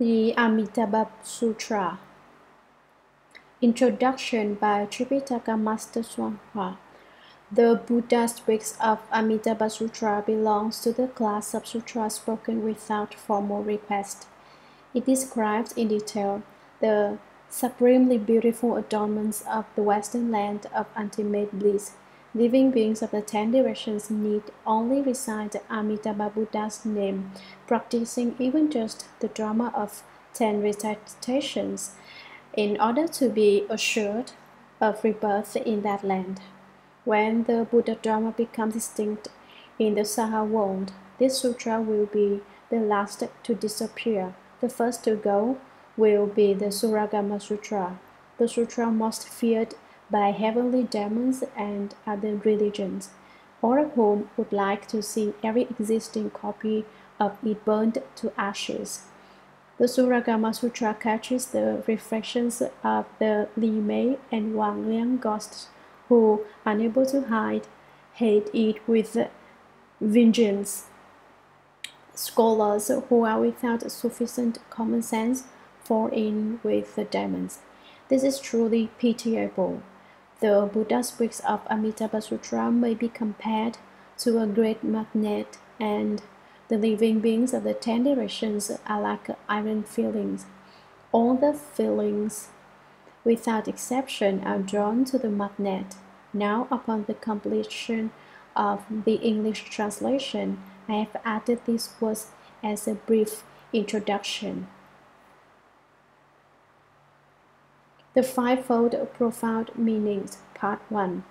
The Amitabha Sutra. Introduction by Tripitaka Master Hsuan Hua. The Buddha's works of Amitabha Sutra belongs to the class of sutras spoken without formal request. It describes in detail the supremely beautiful adornments of the Western land of ultimate bliss. Living beings of the 10 directions need only recite the Amitabha Buddha's name, practicing even just the drama of 10 recitations, in order to be assured of rebirth in that land. When the Buddha drama becomes extinct in the Saha world, this sutra will be the last to disappear. The first to go will be the Shurangama Sutra, the sutra most feared by heavenly demons and other religions, all of whom would like to see every existing copy of it burned to ashes. The Shurangama Sutra catches the reflections of the Li Mei and Wang Liang ghosts who, unable to hide, hate it with vengeance. Scholars who are without sufficient common sense fall in with the demons. This is truly pitiable. The Buddha's works of Amitabha Sutra may be compared to a great magnet, and the living beings of the 10 directions are like iron filings. All the filings, without exception, are drawn to the magnet. Now, upon the completion of the English translation, I have added these words as a brief introduction. The Fivefold Profound Meanings, Part 1.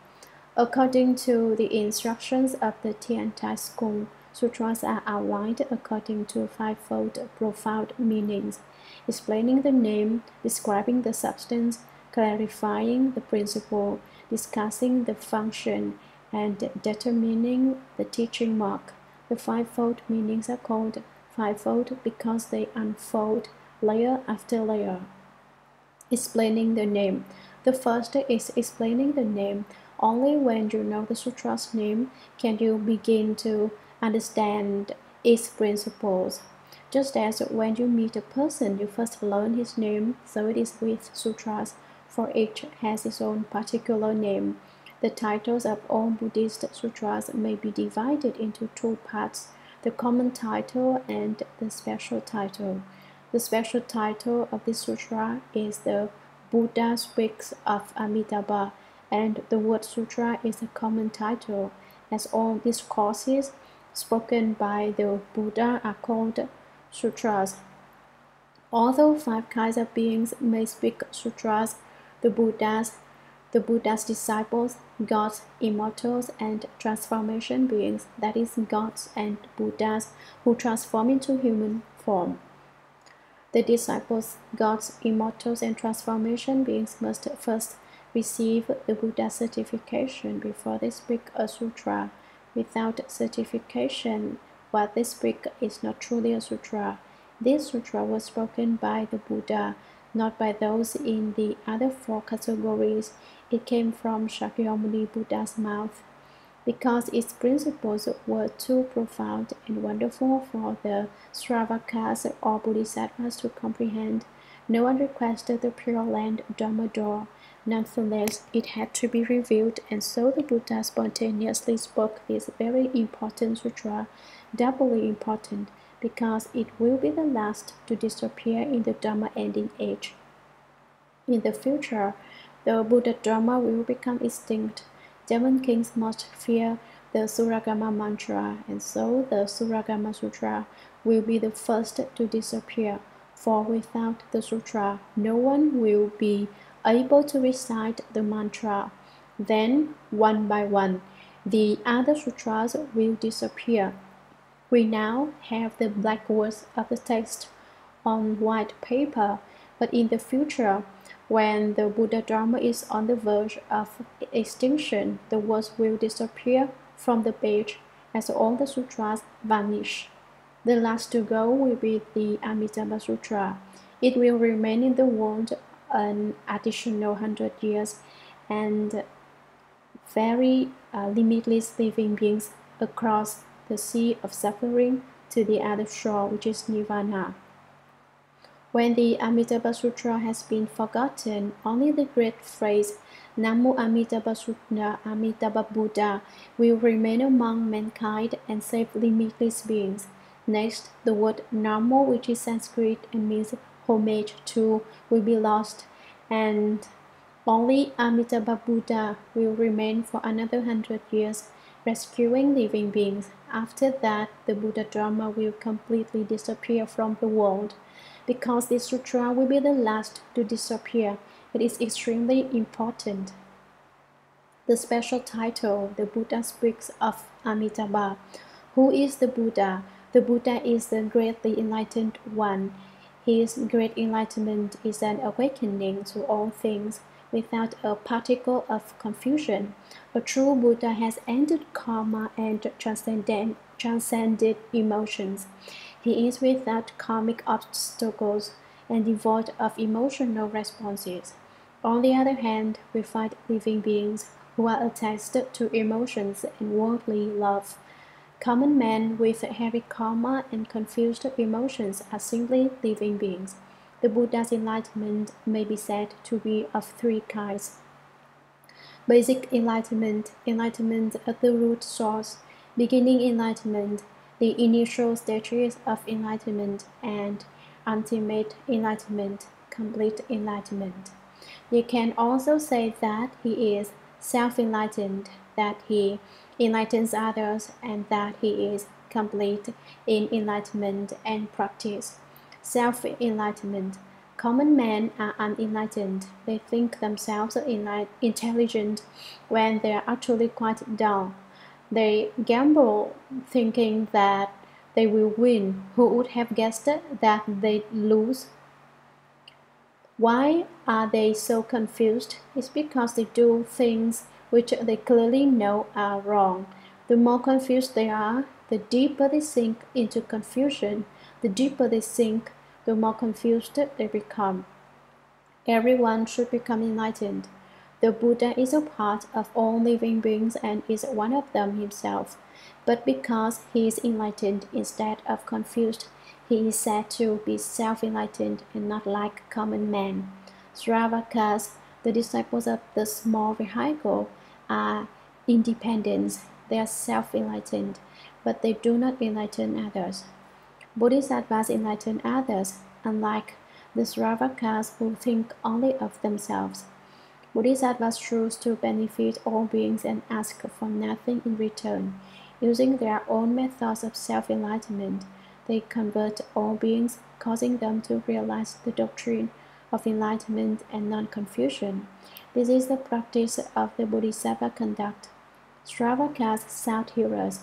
According to the instructions of the Tiantai school, sutras are outlined according to fivefold profound meanings, explaining the name, describing the substance, clarifying the principle, discussing the function, and determining the teaching mark. The fivefold meanings are called fivefold because they unfold layer after layer. Explaining the name. The first is explaining the name. Only when you know the sutra's name can you begin to understand its principles. Just as when you meet a person, you first learn his name, so it is with sutras, for each has its own particular name. The titles of all Buddhist sutras may be divided into two parts, the common title and the special title. The special title of this sutra is the Buddha's Works of Amitabha, and the word sutra is a common title, as all discourses spoken by the Buddha are called sutras. Although five kinds of beings may speak sutras, the Buddha's disciples, gods, immortals, and transformation beings, that is, gods and Buddhas who transform into human form. The disciples, gods, immortals, and transformation beings must first receive the Buddha certification before they speak a sutra. Without certification, what they speak is not truly a sutra. This sutra was spoken by the Buddha, not by those in the other four categories. It came from Shakyamuni Buddha's mouth. Because its principles were too profound and wonderful for the Sravakas or Bodhisattvas to comprehend, no one requested the Pure Land Dharmador. Nonetheless, it had to be revealed, and so the Buddha spontaneously spoke this very important sutra, doubly important, because it will be the last to disappear in the Dharma ending age. In the future, the Buddha Dharma will become extinct. Demon kings must fear the Shurangama mantra, and so the Shurangama Sutra will be the first to disappear, for without the sutra, no one will be able to recite the mantra. Then, one by one, the other sutras will disappear. We now have the black words of the text on white paper, but in the future, when the Buddha Dharma is on the verge of extinction, the words will disappear from the page as all the sutras vanish. The last to go will be the Amitabha Sutra. It will remain in the world an additional 100 years, and very limitless living beings across the sea of suffering to the other shore, which is Nirvana. When the Amitabha Sutra has been forgotten, only the great phrase Namo Amitabha Sutra Amitabha Buddha will remain among mankind and save limitless beings. Next, the word Namo, which is Sanskrit and means homage to, will be lost, and only Amitabha Buddha will remain for another 100 years, rescuing living beings. After that, the Buddha Dharma will completely disappear from the world. Because this sutra will be the last to disappear, it is extremely important. The special title, the Buddha speaks of Amitabha. Who is the Buddha? The Buddha is the greatly enlightened one. His great enlightenment is an awakening to all things, without a particle of confusion. A true Buddha has ended karma and transcended emotions. He is without karmic obstacles and devoid of emotional responses. On the other hand, we find living beings who are attached to emotions and worldly love. Common men with heavy karma and confused emotions are simply living beings. The Buddha's enlightenment may be said to be of three kinds. Basic enlightenment, enlightenment at the root source, beginning enlightenment, the initial stages of enlightenment, and ultimate enlightenment, complete enlightenment. You can also say that he is self-enlightened, that he enlightens others, and that he is complete in enlightenment and practice. Self-enlightenment. Common men are unenlightened. They think themselves intelligent when they are actually quite dull. They gamble thinking that they will win. Who would have guessed that they'd lose? Why are they so confused? It's because they do things which they clearly know are wrong. The more confused they are, the deeper they sink into confusion. The deeper they sink, the more confused they become. Everyone should become enlightened. The Buddha is a part of all living beings and is one of them himself. But because he is enlightened instead of confused, he is said to be self-enlightened and not like common men. Sravakas, the disciples of the small vehicle, are independent. They are self-enlightened, but they do not enlighten others. Bodhisattvas enlighten others, unlike the Sravakas who think only of themselves. Bodhisattvas choose to benefit all beings and ask for nothing in return. Using their own methods of self-enlightenment, they convert all beings, causing them to realize the doctrine of enlightenment and non-confusion. This is the practice of the Bodhisattva conduct. Sravakas, sound hearers,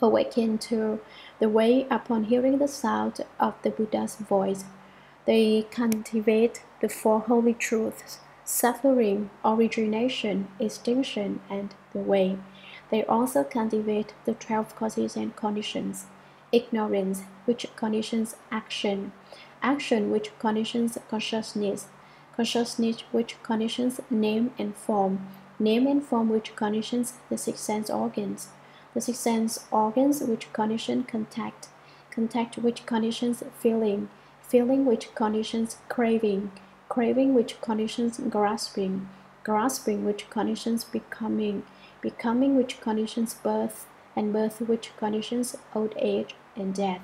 awaken to the way upon hearing the sound of the Buddha's voice. They cultivate the four holy truths: suffering, origination, extinction, and the way. They also cultivate the 12 causes and conditions: ignorance, which conditions action; action, which conditions consciousness; consciousness, which conditions name and form; name and form, which conditions the six sense organs; the six sense organs, which condition contact; contact, which conditions feeling; feeling, which conditions craving; craving, which conditions grasping; grasping, which conditions becoming; becoming, which conditions birth; and birth, which conditions old age and death.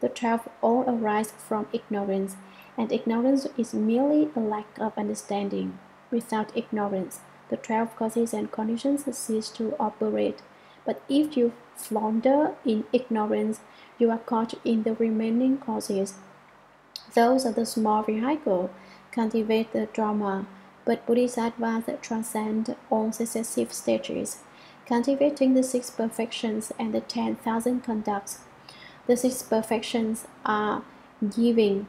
The 12 all arise from ignorance, and ignorance is merely a lack of understanding. Without ignorance, the 12 causes and conditions cease to operate. But if you flounder in ignorance, you are caught in the remaining causes. Those are the small vehicle, cultivate the Dharma, but Bodhisattvas transcend all successive stages, cultivating the six perfections and the 10,000 conducts. The six perfections are giving.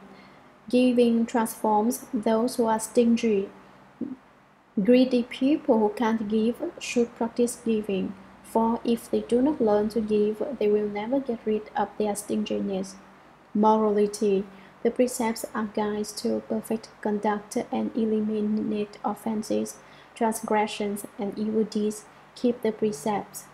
Giving transforms those who are stingy. Greedy people who can't give should practice giving, for if they do not learn to give, they will never get rid of their stinginess. Morality. The precepts are guides to perfect conduct and eliminate offenses, transgressions, and evil deeds. Keep the precepts.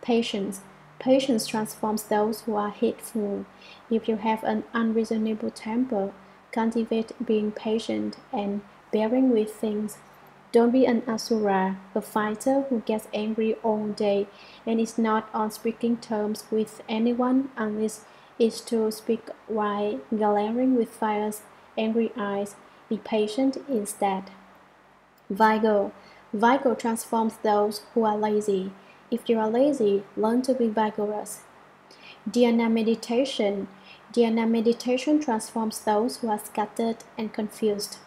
Patience. Patience transforms those who are hateful. If you have an unreasonable temper, cultivate being patient and bearing with things. Don't be an asura, a fighter who gets angry all day and is not on speaking terms with anyone unless it's to speak while glaring with fierce, angry eyes. Be patient instead. Vigor. Vigor transforms those who are lazy. If you are lazy, learn to be vigorous. Dhyana meditation. Dhyana meditation transforms those who are scattered and confused.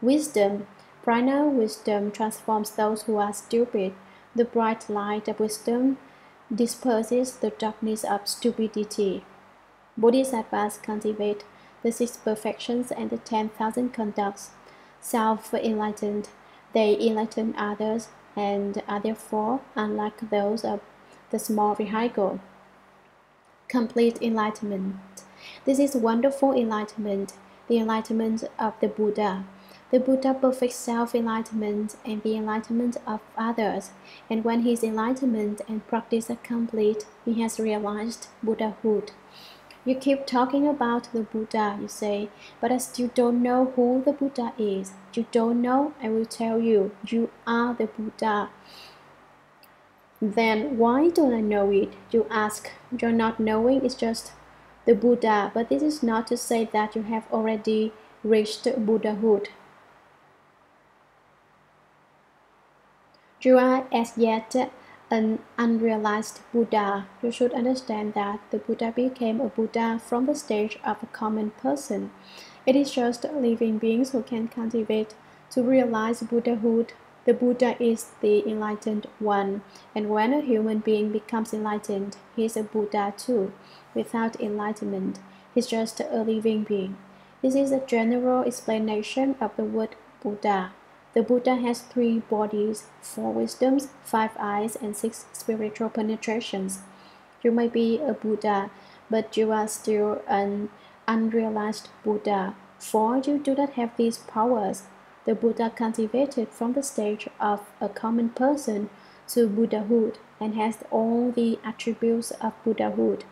Wisdom. Prana wisdom transforms those who are stupid. The bright light of wisdom disperses the darkness of stupidity. Bodhisattvas cultivate the 6 perfections and the 10,000 conducts. Self-enlightened, they enlighten others and are therefore unlike those of the small vehicle. Complete enlightenment. This is wonderful enlightenment, the enlightenment of the Buddha. The Buddha perfects self-enlightenment and the enlightenment of others, and when his enlightenment and practice are complete, he has realized Buddhahood. You keep talking about the Buddha, you say, but I still don't know who the Buddha is. You don't know, I will tell you, you are the Buddha. Then why don't I know it? You ask. Your not knowing is just the Buddha, but this is not to say that you have already reached Buddhahood. You are as yet an unrealized Buddha. You should understand that the Buddha became a Buddha from the stage of a common person. It is just living beings who can cultivate to realize Buddhahood. The Buddha is the enlightened one, and when a human being becomes enlightened, he is a Buddha too. Without enlightenment, he is just a living being. This is a general explanation of the word Buddha. The Buddha has 3 bodies, 4 wisdoms, 5 eyes, and 6 spiritual penetrations. You may be a Buddha, but you are still an unrealized Buddha, for you do not have these powers. The Buddha cultivated from the stage of a common person to Buddhahood and has all the attributes of Buddhahood.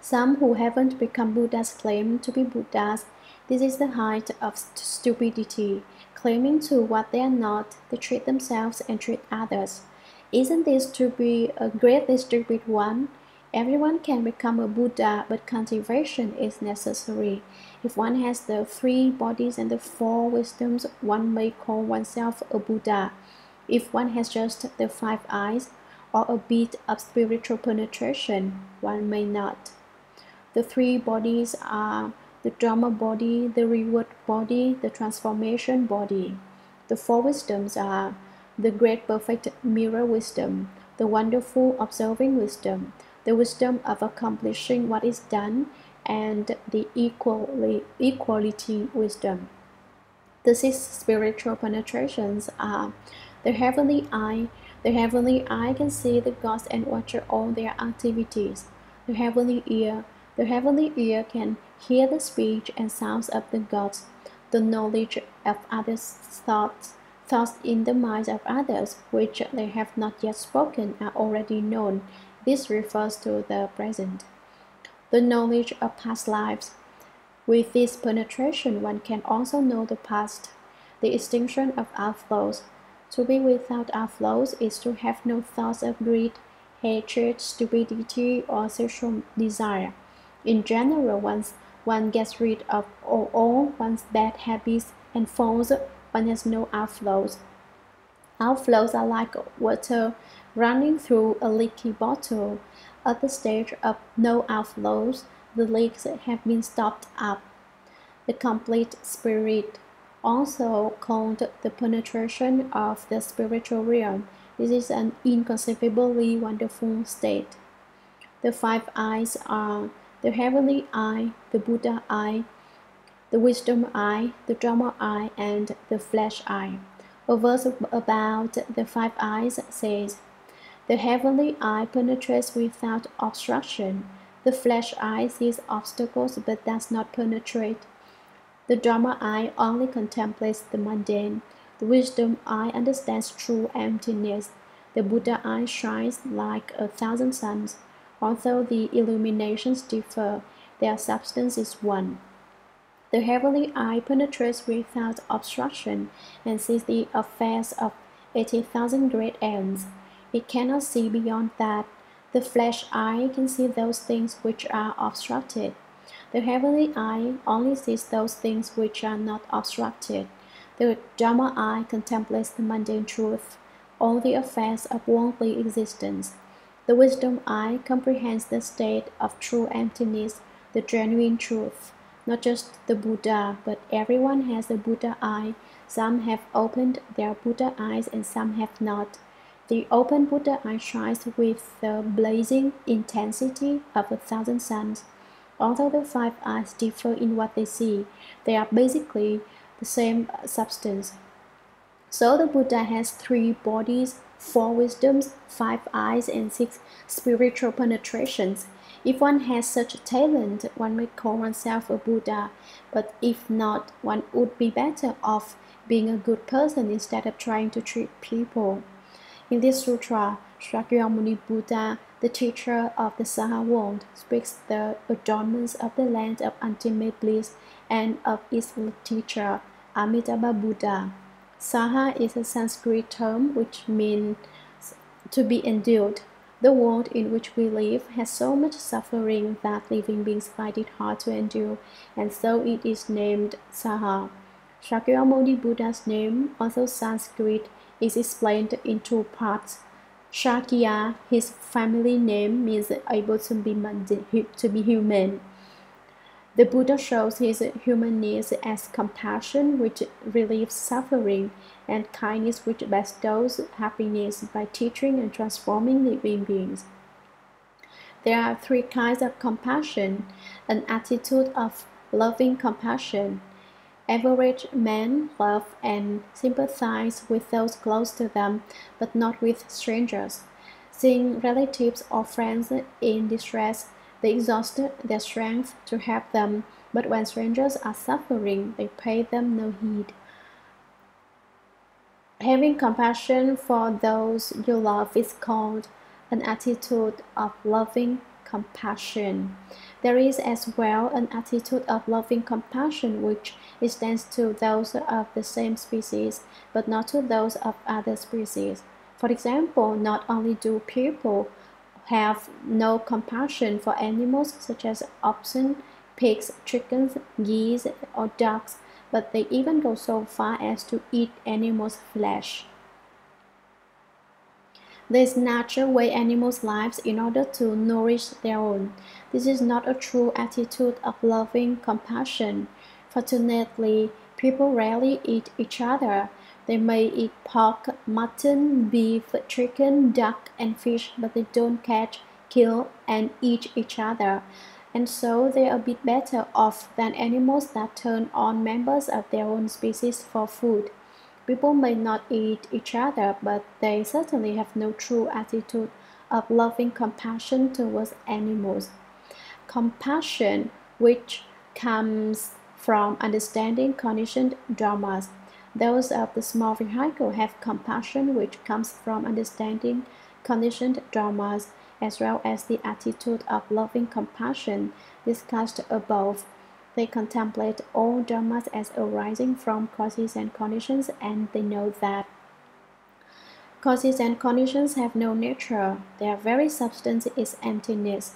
Some who haven't become Buddhas claim to be Buddhas. This is the height of stupidity. Claiming to what they are not, they treat themselves and treat others. Isn't this to be a greatly stupid one? Everyone can become a Buddha, but cultivation is necessary. If one has the 3 bodies and the 4 wisdoms, one may call oneself a Buddha. If one has just the 5 eyes or a bit of spiritual penetration, one may not. The 3 bodies are the Dharma body, the reward body, the transformation body. The 4 wisdoms are the great perfect mirror wisdom, the wonderful observing wisdom, the wisdom of accomplishing what is done, and the equality wisdom. The 6 spiritual penetrations are the heavenly eye. The heavenly eye can see the gods and watch all their activities. The heavenly ear. The heavenly ear can hear the speech and sounds of the gods, the knowledge of others' thoughts in the minds of others, which they have not yet spoken, are already known. This refers to the present. The knowledge of past lives. With this penetration, one can also know the past. The extinction of outflows. To be without outflows is to have no thoughts of greed, hatred, stupidity, or sexual desire. In general, once one gets rid of all one's bad habits and faults, one has no outflows. Outflows are like water running through a leaky bottle. At the stage of no outflows, the leaks have been stopped up. The complete spirit, also called the penetration of the spiritual realm, this is an inconceivably wonderful state. The 5 eyes are the heavenly eye, the Buddha eye, the wisdom eye, the Dharma eye, and the flesh eye. A verse about the 5 eyes says, "The heavenly eye penetrates without obstruction. The flesh eye sees obstacles but does not penetrate. The Dharma eye only contemplates the mundane. The wisdom eye understands true emptiness. The Buddha eye shines like a 1,000 suns. Although the illuminations differ, their substance is one. The heavenly eye penetrates without obstruction and sees the affairs of 80,000 great ends. It cannot see beyond that. The flesh eye can see those things which are obstructed. The heavenly eye only sees those things which are not obstructed. The Dhamma eye contemplates the mundane truth, all the affairs of worldly existence. The wisdom eye comprehends the state of true emptiness, the genuine truth. Not just the Buddha, but everyone has a Buddha eye. Some have opened their Buddha eyes and some have not. The open Buddha eye shines with the blazing intensity of 1,000 suns. Although the five eyes differ in what they see, they are basically the same substance. So the Buddha has 3 bodies, 4 wisdoms, 5 eyes, and 6 spiritual penetrations. If one has such talent, one may call oneself a Buddha, but if not, one would be better off being a good person instead of trying to treat people. In this sutra, Shakyamuni Buddha, the teacher of the Saha world, speaks the adornments of the land of ultimate bliss and of its teacher, Amitabha Buddha. Saha is a Sanskrit term which means to be endured. The world in which we live has so much suffering that living beings find it hard to endure, and so it is named Saha. Shakyamuni Buddha's name, also Sanskrit, is explained in 2 parts. Shakya, his family name, means able to be human. The Buddha shows his humanness as compassion, which relieves suffering, and kindness, which bestows happiness by teaching and transforming living beings. There are 3 kinds of compassion: an attitude of loving compassion. Average men love and sympathize with those close to them, but not with strangers. Seeing relatives or friends in distress, they exhaust their strength to help them, but when strangers are suffering, they pay them no heed. Having compassion for those you love is called an attitude of loving compassion. There is as well an attitude of loving compassion which extends to those of the same species, but not to those of other species. For example, not only do people have no compassion for animals such as oxen, pigs, chickens, geese, or ducks, but they even go so far as to eat animals' flesh. They snatch away animals' lives in order to nourish their own. This is not a true attitude of loving compassion. Fortunately, people rarely eat each other. They may eat pork, mutton, beef, chicken, duck, and fish, but they don't catch, kill, and eat each other. And so they are a bit better off than animals that turn on members of their own species for food. People may not eat each other, but they certainly have no true attitude of loving compassion towards animals. Compassion, which comes from understanding conditioned dharmas. Those of the small vehicle have compassion, which comes from understanding conditioned dharmas, as well as the attitude of loving compassion discussed above. They contemplate all dharmas as arising from causes and conditions, and they know that causes and conditions have no nature. Their very substance is emptiness.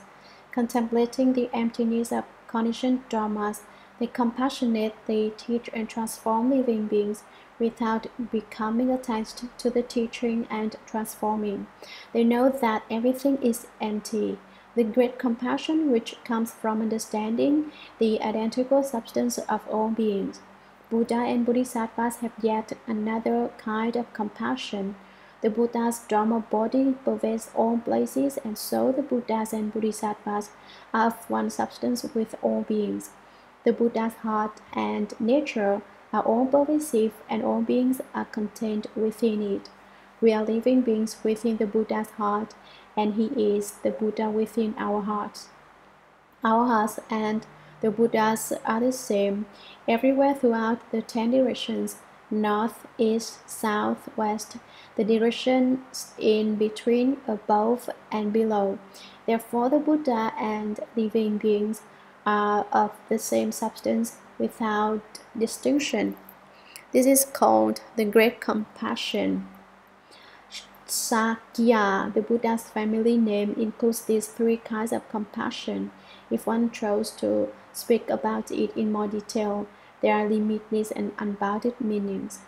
Contemplating the emptiness of conditioned dharmas, they compassionately teach and transform living beings without becoming attached to the teaching and transforming. They know that everything is empty. The great compassion which comes from understanding the identical substance of all beings. Buddha and Bodhisattvas have yet another kind of compassion. The Buddha's Dharma body pervades all places, and so the Buddhas and Bodhisattvas are of one substance with all beings. The Buddha's heart and nature are all pervasive, and all beings are contained within it. We are living beings within the Buddha's heart, and he is the Buddha within our hearts. Our hearts and the Buddhas are the same. Everywhere throughout the 10 directions, north, east, south, west, the directions in between, above and below. Therefore, the Buddha and living beings are of the same substance without distinction. This is called the Great Compassion. Shakya, the Buddha's family name, includes these three kinds of compassion. If one tries to speak about it in more detail, there are limitless and unbounded meanings.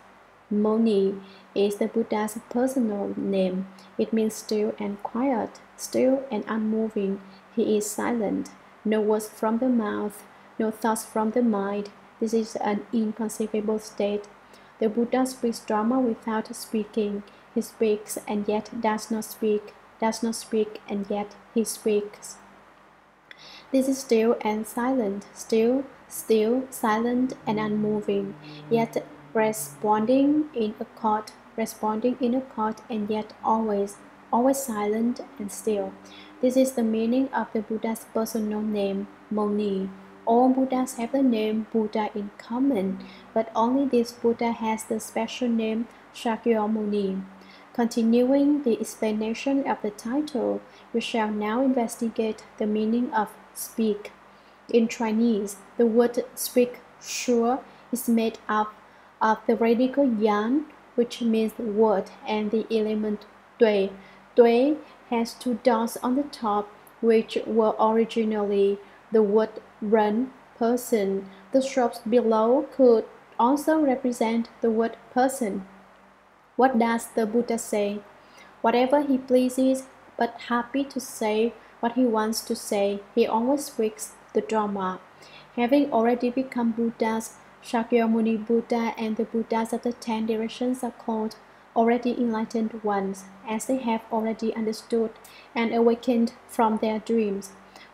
Muni is the Buddha's personal name. It means still and quiet, still and unmoving. He is silent. No words from the mouth, no thoughts from the mind. This is an inconceivable state. The Buddha speaks Dharma without speaking. He speaks and yet does not speak and yet he speaks. This is still and silent, still, silent and unmoving, yet responding in accord and yet always silent and still. This is the meaning of the Buddha's personal name, Muni. All Buddhas have the name Buddha in common, but only this Buddha has the special name Shakyamuni. Continuing the explanation of the title, we shall now investigate the meaning of speak. In Chinese, the word speak, shuo, is made up of the radical yan, which means word, and the element dui. Dui has two dots on the top, which were originally the word ren, person. The strokes below could also represent the word person. What does the Buddha say? Whatever he pleases, but happy to say what he wants to say, he always speaks the Dharma. Having already become Buddhas, Shakyamuni Buddha and the Buddhas of the 10 directions are called already enlightened ones, as they have already understood and awakened from their dreams.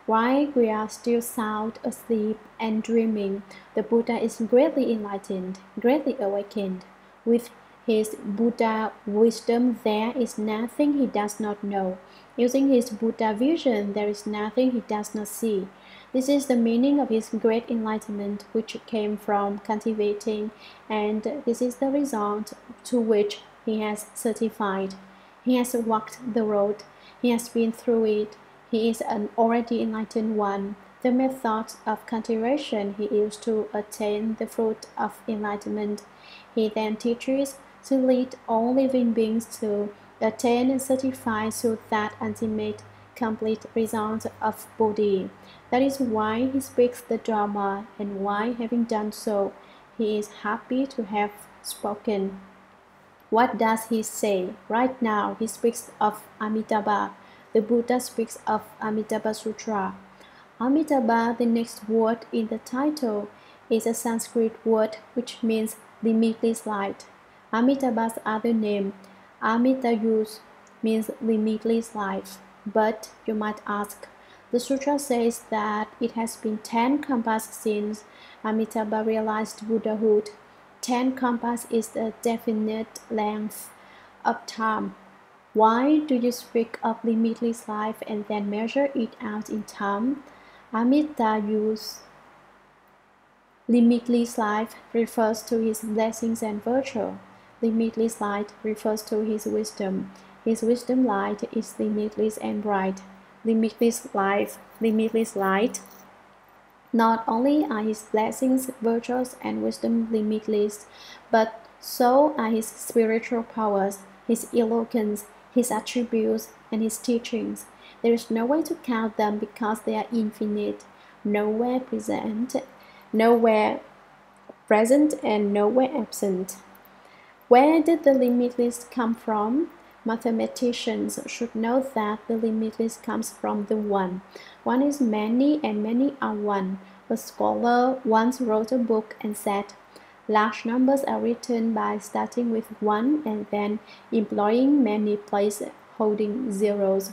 While we are still sound asleep and dreaming, the Buddha is greatly enlightened, greatly awakened. With his Buddha wisdom, there is nothing he does not know. Using his Buddha vision, there is nothing he does not see. This is the meaning of his great enlightenment, which came from cultivating, and this is the result to which he has certified. He has walked the road. He has been through it. He is an already enlightened one. The method of cultivation he used to attain the fruit of enlightenment. He then teaches to lead all living beings to attain and certify to that ultimate complete result of Bodhi. That is why he speaks the Dharma and why, having done so, he is happy to have spoken. What does he say? Right now, he speaks of Amitabha. The Buddha speaks of Amitabha Sutra. Amitabha, the next word in the title, is a Sanskrit word which means limitless light. Amitabha's other name, Amitayus, means limitless life. But, you might ask, the sutra says that it has been 10 kalpas since Amitabha realized Buddhahood. 10 kalpas is the definite length of time. Why do you speak of limitless life and then measure it out in time? Amitayus, limitless life, refers to his blessings and virtue. Limitless light refers to his wisdom. His wisdom light is limitless and bright. Limitless life, limitless light. Not only are his blessings, virtues, and wisdom limitless, but so are his spiritual powers, his eloquence, his attributes, and his teachings. There is no way to count them because they are infinite, nowhere present and nowhere absent. Where did the limitless come from? Mathematicians should know that the limitless comes from the One. One is many and many are one. A scholar once wrote a book and said, large numbers are written by starting with one and then employing many place-holding zeros.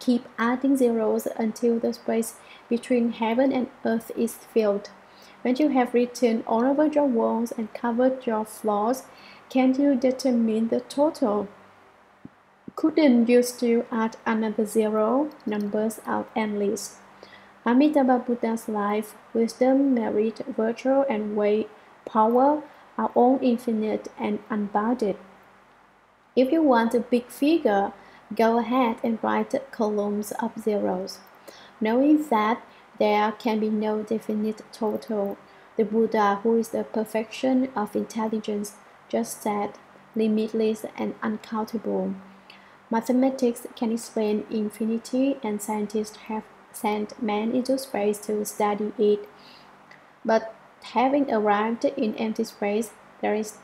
Keep adding zeros until the space between heaven and earth is filled. When you have written all over your walls and covered your floors, can you determine the total? Couldn't you still add another zero? Numbers are endless. Amitabha Buddha's life, wisdom, merit, virtue, and power are all infinite and unbounded. If you want a big figure, go ahead and write columns of zeros. Knowing that There can be no definite total. The Buddha, who is the perfection of intelligence, just said, limitless and uncountable. Mathematics can explain infinity, and scientists have sent men into space to study it. But having arrived in empty space, there is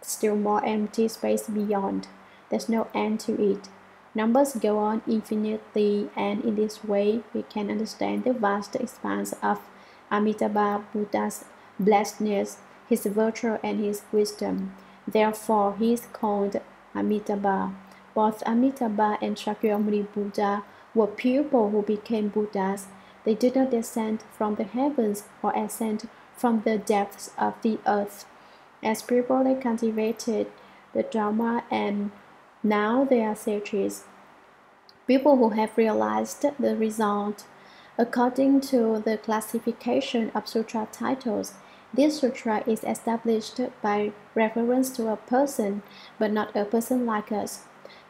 still more empty space beyond. There's no end to it. Numbers go on infinitely, and in this way, we can understand the vast expanse of Amitabha Buddha's blessedness, his virtue, and his wisdom. Therefore, he is called Amitabha. Both Amitabha and Shakyamuni Buddha were people who became Buddhas. They did not descend from the heavens or ascend from the depths of the earth. As people, they cultivated the Dharma, and now they are sages, people who have realized the result. According to the classification of sutra titles, this sutra is established by reference to a person, but not a person like us.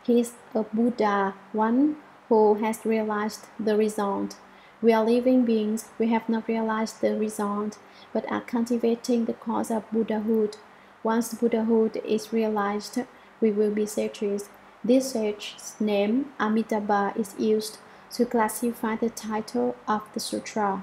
He is a Buddha, one who has realized the result. We are living beings, we have not realized the result, but are cultivating the cause of Buddhahood. Once Buddhahood is realized, we will be sages. This sage's name, Amitabha, is used to classify the title of the sutra.